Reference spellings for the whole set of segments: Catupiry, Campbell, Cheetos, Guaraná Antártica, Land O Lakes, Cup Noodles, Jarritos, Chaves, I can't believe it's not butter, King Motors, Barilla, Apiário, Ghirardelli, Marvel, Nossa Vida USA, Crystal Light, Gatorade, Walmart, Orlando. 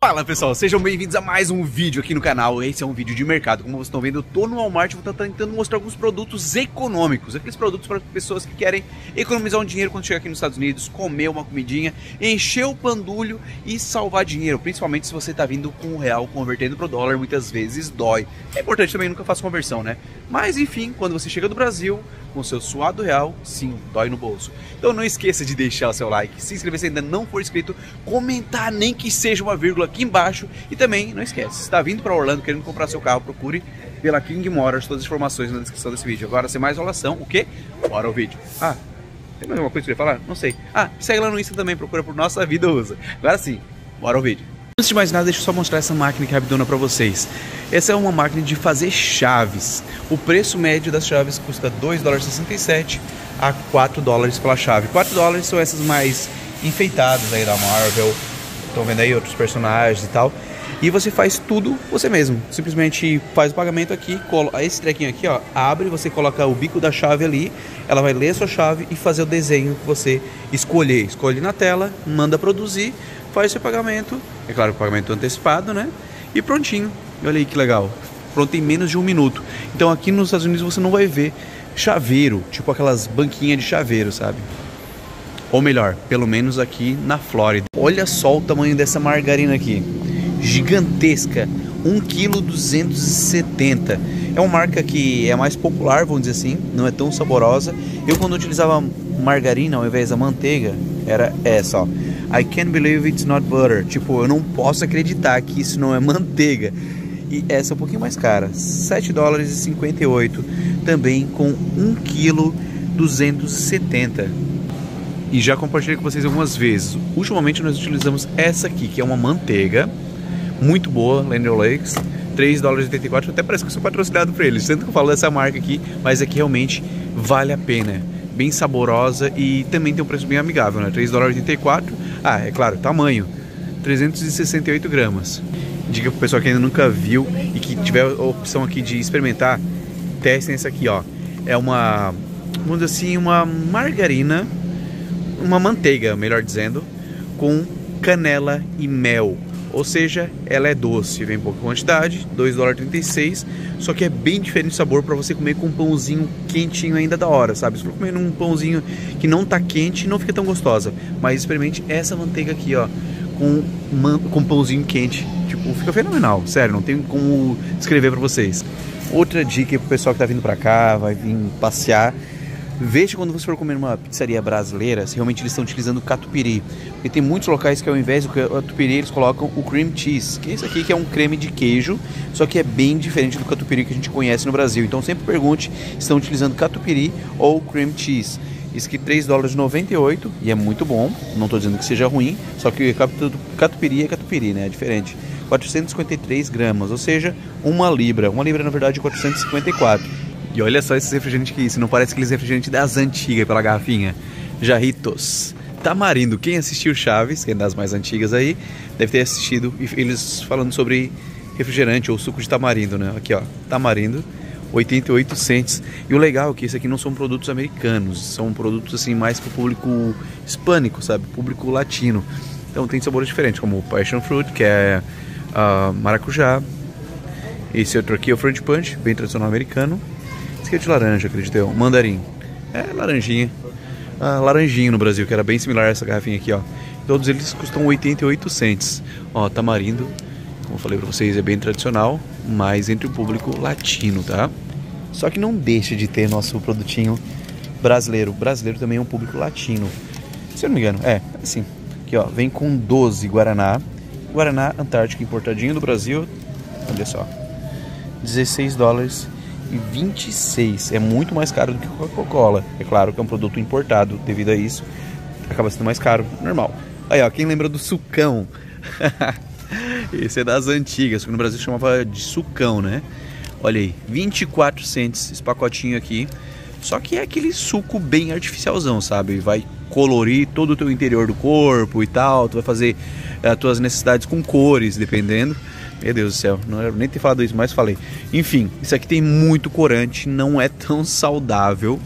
Fala pessoal, sejam bem-vindos a mais um vídeo aqui no canal. Esse é um vídeo de mercado. Como vocês estão vendo, eu tô no Walmart e vou estar tentando mostrar alguns produtos econômicos. Aqueles produtos para pessoas que querem economizar um dinheiro quando chegar aqui nos Estados Unidos, comer uma comidinha, encher o pandulho e salvar dinheiro. Principalmente se você tá vindo com o real convertendo pro dólar, muitas vezes dói. É importante também, nunca faço conversão, né? Mas enfim, quando você chega do Brasil, com seu suado real, sim, dói no bolso. Então não esqueça de deixar o seu like, se inscrever se ainda não for inscrito, comentar nem que seja uma vírgula aqui embaixo e também não esquece, se está vindo para Orlando querendo comprar seu carro, procure pela King Motors, todas as informações na descrição desse vídeo. Agora sem mais enrolação, o que? Bora o vídeo. Ah, tem mais alguma coisa que eu ia falar? Não sei. Ah, segue lá no Insta também, procura por Nossa Vida USA. Agora sim, bora o vídeo. Antes de mais nada, deixa eu só mostrar essa máquina que é rapidona para vocês. Essa é uma máquina de fazer chaves. O preço médio das chaves custa 2,67 a 4 dólares pela chave. 4 dólares são essas mais enfeitadas aí da Marvel. Estão vendo aí outros personagens e tal. E você faz tudo você mesmo. Simplesmente faz o pagamento aqui, esse trequinho aqui, ó, abre, você coloca o bico da chave ali, ela vai ler a sua chave e fazer o desenho que você escolher. Escolhe na tela, manda produzir, faz seu pagamento. É claro, pagamento antecipado, né? E prontinho. Olha aí que legal. Pronto em menos de um minuto. Então aqui nos Estados Unidos você não vai ver chaveiro, tipo aquelas banquinhas de chaveiro, sabe? Ou melhor, pelo menos aqui na Flórida. Olha só o tamanho dessa margarina aqui. Gigantesca. 1,270 kg. É uma marca que é mais popular, vamos dizer assim. Não é tão saborosa. Eu quando utilizava margarina ao invés da manteiga, era essa, ó. I can't believe it's not butter. Tipo, eu não posso acreditar que isso não é manteiga. E essa é um pouquinho mais cara. 7 dólares e 58. Também com 1,270 kg. E já compartilhei com vocês algumas vezes. Ultimamente nós utilizamos essa aqui, que é uma manteiga muito boa, Land O Lakes, 3 dólares e 84, até parece que eu sou patrocinado por eles, tanto que eu falo dessa marca aqui, mas aqui realmente vale a pena. Bem saborosa e também tem um preço bem amigável, né? 3 dólares e 84, ah, é claro, tamanho, 368 gramas. Dica pro pessoal que ainda nunca viu e que tiver a opção aqui de experimentar, testem essa aqui, ó. É uma, vamos dizer assim, uma margarina, uma manteiga, melhor dizendo, com canela e mel, ou seja, ela é doce, vem em pouca quantidade, 2,36 dólares, só que é bem diferente o sabor para você comer com um pãozinho quentinho ainda da hora, sabe? Se for comer um pãozinho que não tá quente, não fica tão gostosa, mas experimente essa manteiga aqui, ó, com pãozinho quente, tipo, fica fenomenal, sério, não tem como descrever para vocês. Outra dica pro pessoal que tá vindo para cá, vai vir passear, veja quando você for comer uma pizzaria brasileira se realmente eles estão utilizando catupiry. Porque tem muitos locais que ao invés do catupiry eles colocam o cream cheese, que é isso aqui, que é um creme de queijo, só que é bem diferente do catupiry que a gente conhece no Brasil. Então sempre pergunte se estão utilizando catupiry ou cream cheese. Isso aqui 3 dólares e 98 e é muito bom, não estou dizendo que seja ruim, só que catupiry é catupiry, né? É diferente. 453 gramas, ou seja, uma libra. Uma libra na verdade é 454. E olha só esses refrigerantes aqui, se não parece aqueles refrigerantes das antigas pela garrafinha. Jarritos, Tamarindo, quem assistiu Chaves, que é das mais antigas aí, deve ter assistido eles falando sobre refrigerante ou suco de tamarindo, né? Aqui ó, Tamarindo, 88 cents. E o legal é que isso aqui não são produtos americanos, são produtos assim mais pro público hispânico, sabe? Público latino. Então tem sabores diferentes, como o passion fruit, que é maracujá. Esse outro aqui é o fruit punch, bem tradicional americano. Que de laranja, acredito eu, mandarim. É, laranjinha. Ah, laranjinho no Brasil, que era bem similar a essa garrafinha aqui, ó. Todos eles custam 88 cents. Ó, Tamarindo, como eu falei pra vocês, é bem tradicional, mas entre o público latino, tá? Só que não deixa de ter nosso produtinho brasileiro. O brasileiro também é um público latino. Se eu não me engano, é assim. Aqui, ó, vem com 12 Guaraná. Guaraná Antártica, importadinho do Brasil. Olha só. 16 dólares. E 26, é muito mais caro do que Coca-Cola. É claro que é um produto importado, devido a isso acaba sendo mais caro, normal. Aí ó, quem lembra do sucão? Esse é das antigas, que no Brasil chamava de sucão, né? Olha aí, 24 cents esse pacotinho aqui. Só que é aquele suco bem artificialzão, sabe? Vai colorir todo o teu interior do corpo e tal. Tu vai fazer as tuas necessidades com cores, dependendo. Meu Deus do céu, não era nem ter falado isso, mas falei. Enfim, isso aqui tem muito corante, não é tão saudável.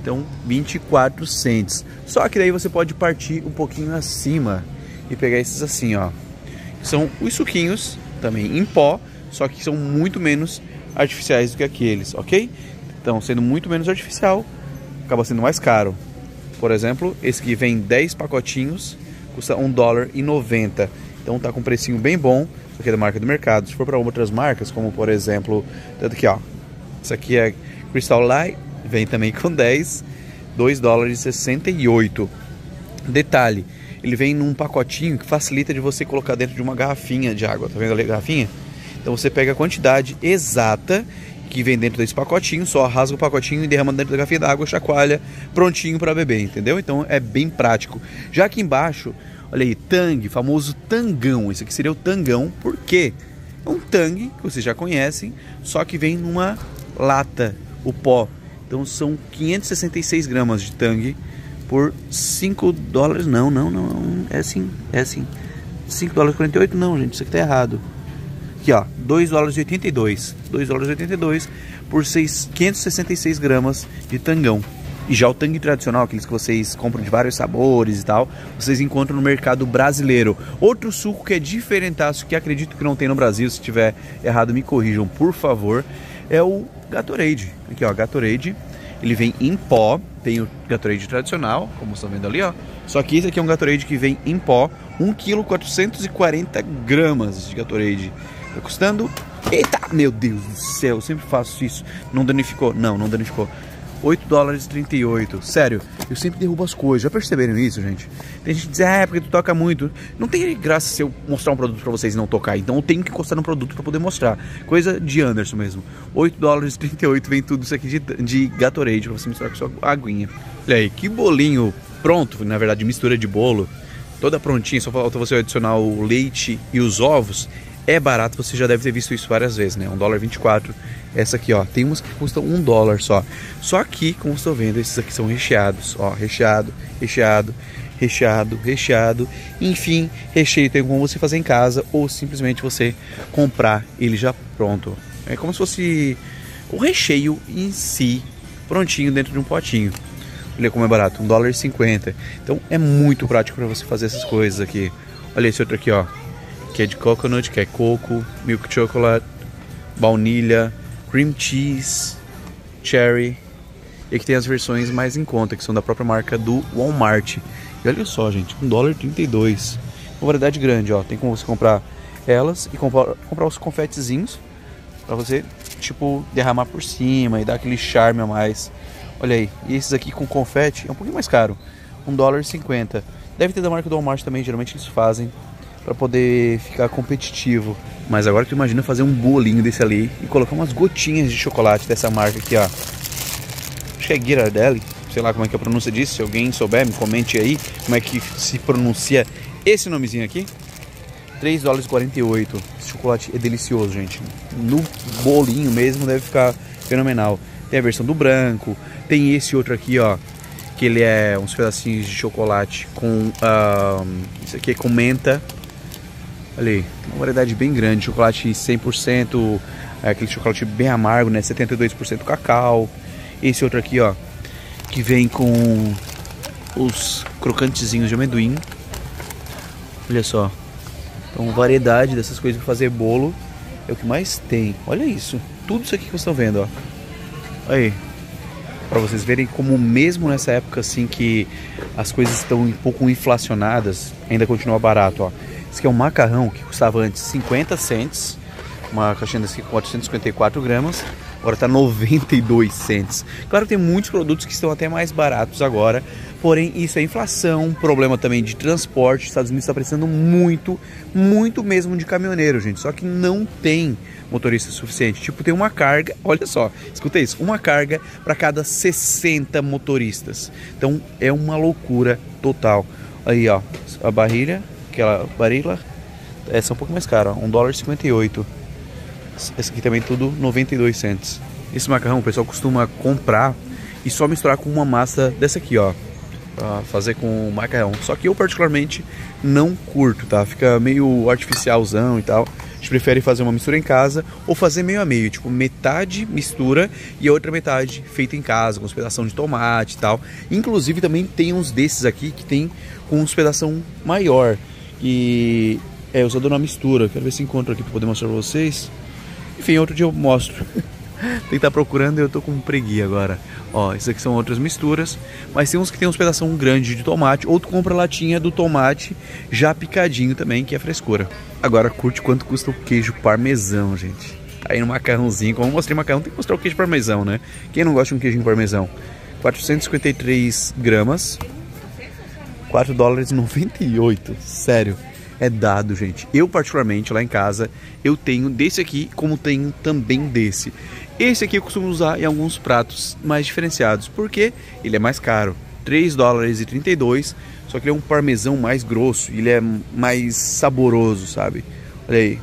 Então, 24 cents. Só que daí você pode partir um pouquinho acima e pegar esses assim, ó. são os suquinhos, também em pó, só que são muito menos artificiais do que aqueles, ok? Então, sendo muito menos artificial, acaba sendo mais caro. Por exemplo, esse que vem 10 pacotinhos, custa $1,90. Então tá com um precinho bem bom, isso aqui é da marca do mercado. Se for para outras marcas, como por exemplo, tanto que ó, isso aqui é Crystal Light, vem também com 10, $2,68. Detalhe, ele vem num pacotinho que facilita de você colocar dentro de uma garrafinha de água, tá vendo ali a garrafinha? Então você pega a quantidade exata que vem dentro desse pacotinho, só rasga o pacotinho e derrama dentro da garrafinha d'água, chacoalha, prontinho para beber, entendeu? Então é bem prático. Já aqui embaixo, olha aí, Tang, famoso Tangão. Esse aqui seria o Tangão, por quê? É um Tang, que vocês já conhecem, só que vem numa lata, o pó. Então são 566 gramas de Tang por $5, não, é assim, $5,48, não, gente, isso aqui tá errado. Aqui ó, $2,82 por 566 gramas de Tangão. E já o Tang tradicional, aqueles que vocês compram de vários sabores e tal, vocês encontram no mercado brasileiro. Outro suco que é diferentaço, que acredito que não tem no Brasil, se tiver errado me corrijam por favor, é o Gatorade. Aqui ó, Gatorade, ele vem em pó, tem o Gatorade tradicional, como estão vendo ali ó, só que esse aqui é um Gatorade que vem em pó, 1,440 gramas de Gatorade. Tá custando... Eita, meu Deus do céu, eu sempre faço isso. Não danificou? Não, não danificou. $8,38. Sério, eu sempre derrubo as coisas. Já perceberam isso, gente? Tem gente que diz, é porque tu toca muito. Não tem graça se eu mostrar um produto pra vocês e não tocar. Então eu tenho que encostar no produto pra poder mostrar. Coisa de Anderson mesmo. $8,38 vem tudo isso aqui de Gatorade pra você misturar com sua aguinha. Olha aí, que bolinho pronto. Na verdade, mistura de bolo. Toda prontinha, só falta você adicionar o leite e os ovos. É barato, você já deve ter visto isso várias vezes, né? $1,24. Essa aqui, ó, tem umas que custam $1 só. Só que, como estou vendo, esses aqui são recheados, ó, recheado. Enfim, recheio tem como você fazer em casa ou simplesmente você comprar ele já pronto. É como se fosse o recheio em si, prontinho dentro de um potinho. Olha como é barato, $1,50. Então é muito prático para você fazer essas coisas aqui. Olha esse outro aqui, ó. Que é de coconut, que é coco, milk chocolate, baunilha, cream cheese, cherry. E aqui tem as versões mais em conta, que são da própria marca do Walmart. E olha só, gente, $1,32. Uma variedade grande, ó. Tem como você comprar elas e comprar os confetezinhos pra você, tipo, derramar por cima e dar aquele charme a mais. Olha aí. E esses aqui com confete é um pouquinho mais caro. $1,50. Deve ter da marca do Walmart também, geralmente eles fazem para poder ficar competitivo. Mas agora tu imagina fazer um bolinho desse ali e colocar umas gotinhas de chocolate dessa marca aqui, ó. Acho que é Ghirardelli, sei lá como é que a pronúncia disso. Se alguém souber, me comente aí como é que se pronuncia esse nomezinho aqui. $3,48. Esse chocolate é delicioso, gente. No bolinho mesmo deve ficar fenomenal. Tem a versão do branco, tem esse outro aqui, ó, que ele é uns pedacinhos de chocolate com... isso aqui é com menta. Olha aí, uma variedade bem grande, chocolate 100%, é aquele chocolate bem amargo, né, 72% cacau. Esse outro aqui, ó, que vem com os crocantezinhos de amendoim. Olha só, então variedade dessas coisas para fazer bolo é o que mais tem. Olha isso, tudo isso aqui que vocês estão vendo, ó. Olha aí, para vocês verem como mesmo nessa época assim que as coisas estão um pouco inflacionadas, ainda continua barato, ó. Esse aqui é um macarrão que custava antes 50 cents, uma caixinha desse aqui com 454 gramas, agora está 92 cents. Claro que tem muitos produtos que estão até mais baratos agora, porém isso é inflação, problema também de transporte. Os Estados Unidos está precisando muito, muito mesmo de caminhoneiro, gente, só que não tem motorista suficiente. Tipo, tem uma carga, olha só, escuta isso, uma carga para cada 60 motoristas. Então é uma loucura total. Aí ó, a Barilla. Aquela Barilla, essa é um pouco mais cara, $1,58. Essa aqui também tudo 92 cents. Esse macarrão o pessoal costuma comprar e só misturar com uma massa dessa aqui, ó, pra fazer com macarrão. Só que eu particularmente não curto, tá? Fica meio artificialzão e tal. A gente prefere fazer uma mistura em casa ou fazer meio a meio, tipo metade mistura e a outra metade feita em casa, com uns pedaços de tomate e tal. Inclusive também tem uns desses aqui que tem com uns pedaços maior. E É, usador na mistura. Quero ver se encontro aqui pra poder mostrar pra vocês. Enfim, outro dia eu mostro. Tem que estar procurando e eu tô com preguiça agora. Ó, isso aqui são outras misturas. Mas tem uns que tem uns pedaços grandes de tomate. Ou tu compra a latinha do tomate já picadinho também, que é frescura. Agora curte quanto custa o queijo parmesão, gente. Tá aí no macarrãozinho. Como eu mostrei macarrão, tem que mostrar o queijo parmesão, né? Quem não gosta de um queijinho parmesão? 453 gramas. $4,98. Sério. É dado, gente. Eu, particularmente, lá em casa, eu tenho desse aqui, como tenho também desse. Esse aqui eu costumo usar em alguns pratos mais diferenciados, porque ele é mais caro. $3,32, só que ele é um parmesão mais grosso, ele é mais saboroso, sabe? Olha aí.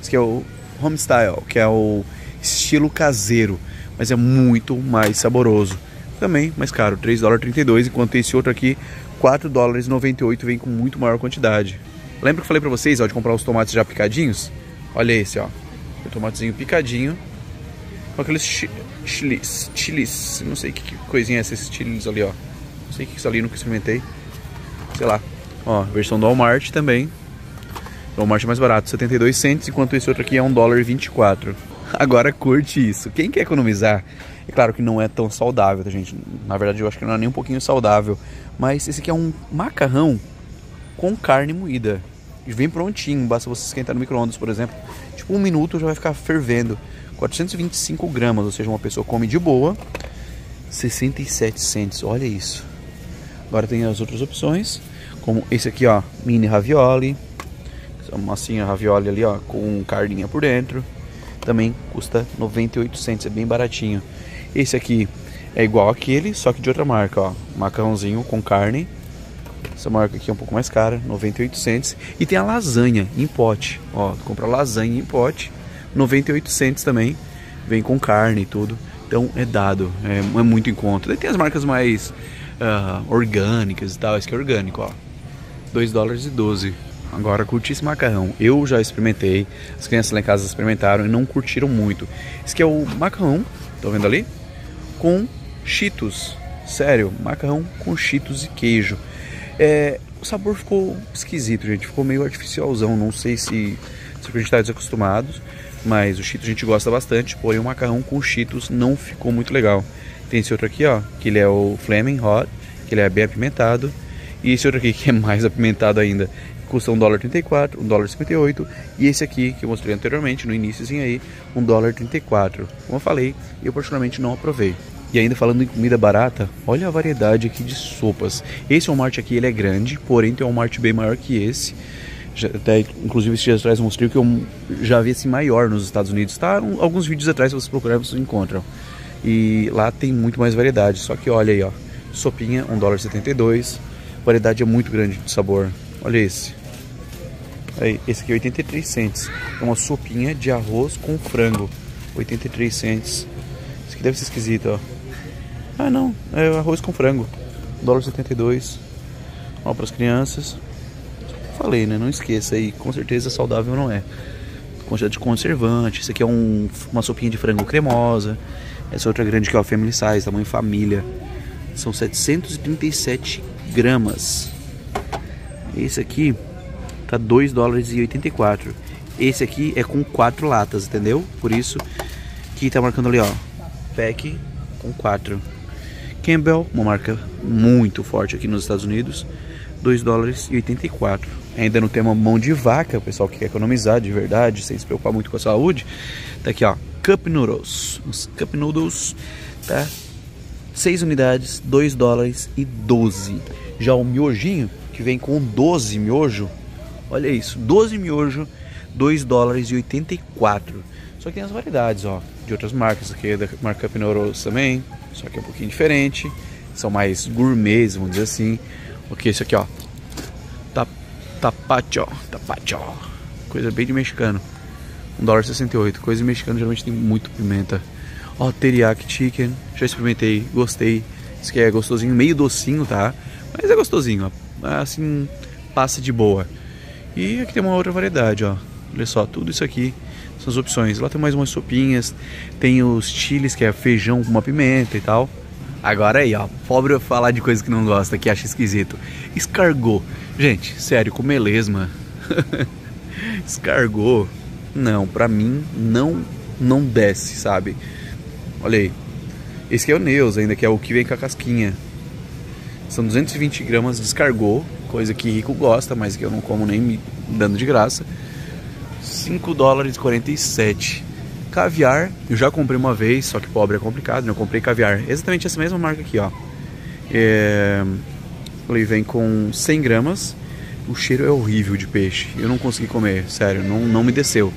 Esse aqui é o home style, que é o estilo caseiro, mas é muito mais saboroso. Também mais caro, $3,32, enquanto esse outro aqui, $4,98, vem com muito maior quantidade. Lembra que eu falei pra vocês, ó, de comprar os tomates já picadinhos? Olha esse, ó. O tomatezinho picadinho. Com aqueles chilis. Não sei que coisinha é essa, esses chilis ali, ó. Não sei o que é isso ali, nunca experimentei. Sei lá. Ó, versão do Walmart também. O Walmart é mais barato, 72 cents, enquanto esse outro aqui é $1,24. Agora curte isso. Quem quer economizar... É claro que não é tão saudável, tá, gente? Na verdade, eu acho que não é nem um pouquinho saudável. Mas esse aqui é um macarrão com carne moída. Vem prontinho, basta você esquentar no micro-ondas, por exemplo. Tipo, um minuto já vai ficar fervendo. 425 gramas, ou seja, uma pessoa come de boa. 67 cents, olha isso. Agora tem as outras opções, como esse aqui, ó, mini ravioli. Essa massinha ravioli ali, ó, com carninha por dentro. Também custa 98 cents, é bem baratinho. Esse aqui é igual àquele, só que de outra marca, ó. Macarrãozinho com carne. Essa marca aqui é um pouco mais cara, 98 cents. E tem a lasanha em pote. Ó, tu compra lasanha em pote, 98 cents também. Vem com carne e tudo. Então é dado, é muito em conta. Daí tem as marcas mais orgânicas e tal. Esse aqui é orgânico, ó. $2,12. Agora, curti esse macarrão. Eu já experimentei, as crianças lá em casa experimentaram e não curtiram muito. Esse aqui é o macarrão, tá vendo ali? Com Cheetos. Sério, macarrão com Cheetos e queijo. É, o sabor ficou esquisito, gente. Ficou meio artificialzão. Não sei se a gente tá desacostumado. Mas o Cheetos a gente gosta bastante. Porém, o macarrão com Cheetos não ficou muito legal. Tem esse outro aqui, ó, que ele é o Flaming Hot, que ele é bem apimentado. E esse outro aqui, que é mais apimentado ainda, custa $1,34, $1,58. E esse aqui, que eu mostrei anteriormente, no iníciozinho aí, $1,34. Como eu falei, eu particularmente não aprovei. E ainda falando em comida barata, olha a variedade aqui de sopas. Esse Walmart aqui, ele é grande, porém tem um Walmart bem maior que esse. Já, até, inclusive, esses dias atrás mostrei que eu já vi esse maior nos Estados Unidos. Tá, alguns vídeos atrás, se vocês procurarem, vocês encontram. E lá tem muito mais variedade. Só que olha aí, ó. Sopinha, $1,72. A variedade é muito grande de sabor. Olha esse. Aí, esse aqui é 83 cents. É uma sopinha de arroz com frango. 83 cents. Esse aqui deve ser esquisito, ó. Ah, não, é arroz com frango, $1,72, ó, para as crianças. Falei, né, não esqueça aí, com certeza saudável não é. Quantidade de conservante, isso aqui é uma sopinha de frango cremosa. Essa outra grande que é o Family Size, tamanho família. São 737 gramas. Esse aqui tá $2,84. Esse aqui é com 4 latas, entendeu? Por isso que tá marcando ali, ó, pack com 4. Campbell, uma marca muito forte aqui nos Estados Unidos, $2,84. Ainda no tema mão de vaca, o pessoal que quer economizar de verdade, sem se preocupar muito com a saúde, tá aqui, ó, Cup Noodles. Os Cup Noodles, tá? 6 unidades, $2,12. Já o miojinho, que vem com 12 miojo, olha isso, 12 miojo, $2,84. Só que tem as variedades, ó, de outras marcas, aqui é da marca Cup Noodles também. Só que é um pouquinho diferente. São mais gourmets, vamos dizer assim. Ok, isso aqui, ó. Tapacho. Tapacho. Coisa bem de mexicano. $1,68. Coisa de mexicano geralmente tem muito pimenta. Ó, teriyaki chicken. Já experimentei. Gostei. Isso aqui é gostosinho. Meio docinho, tá? Mas é gostosinho, ó. Assim, passa de boa. E aqui tem uma outra variedade, ó. Olha só, tudo isso aqui são as opções. Lá tem mais umas sopinhas, tem os chiles, que é feijão com uma pimenta e tal. Agora aí, ó, pobre eu falar de coisa que não gosta, que acha esquisito. Escargot. Gente, sério, comer lesma Descargou. Não, pra mim não desce, sabe? Olha aí. Esse aqui é o Neus ainda, que é o que vem com a casquinha. São 220 gramas, descargou. Coisa que rico gosta, mas que eu não como nem me dando de graça. $5,47. Caviar, eu já comprei uma vez, só que pobre é complicado, né? Eu comprei caviar, exatamente essa mesma marca aqui, ó. Ele vem com 100 gramas. O cheiro é horrível de peixe. Eu não consegui comer, sério, não me desceu.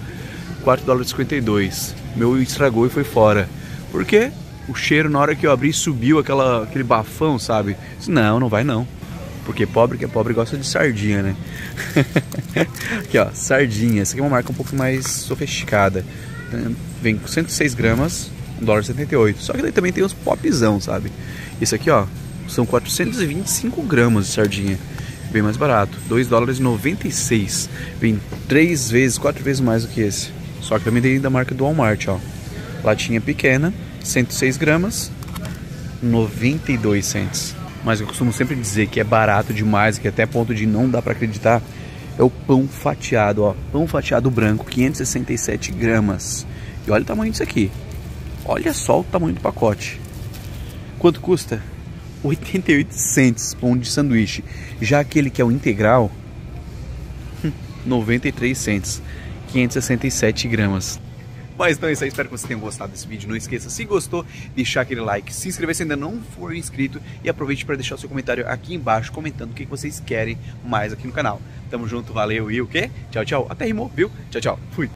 $4,52. Meu estragou e foi fora. Por quê? O cheiro, na hora que eu abri, subiu aquele bafão, sabe? Não vai não. Porque pobre que é pobre gosta de sardinha, né? Aqui, ó, sardinha. Essa aqui é uma marca um pouco mais sofisticada. Vem com 106 gramas, $1,78. Só que daí também tem uns popzão, sabe? Esse aqui, ó, são 425 gramas de sardinha. Bem mais barato, $2,96. Vem 4 vezes mais do que esse. Só que também tem da marca do Walmart, ó. Latinha pequena, 106 gramas, $0,92. Mas eu costumo sempre dizer que é barato demais, que até ponto de não dá pra acreditar, é o pão fatiado, ó. Pão fatiado branco, 567 gramas. E olha o tamanho disso aqui. Olha só o tamanho do pacote. Quanto custa? 88 cents, pão de sanduíche. Já aquele que é o integral, 93 cents, 567 gramas. Mas então é isso aí, espero que vocês tenham gostado desse vídeo. Não esqueça, se gostou, deixar aquele like, se inscrever se ainda não for inscrito e aproveite para deixar o seu comentário aqui embaixo comentando o que vocês querem mais aqui no canal. Tamo junto, valeu e o quê? Tchau, tchau. Até rimou, viu? Tchau, tchau. Fui.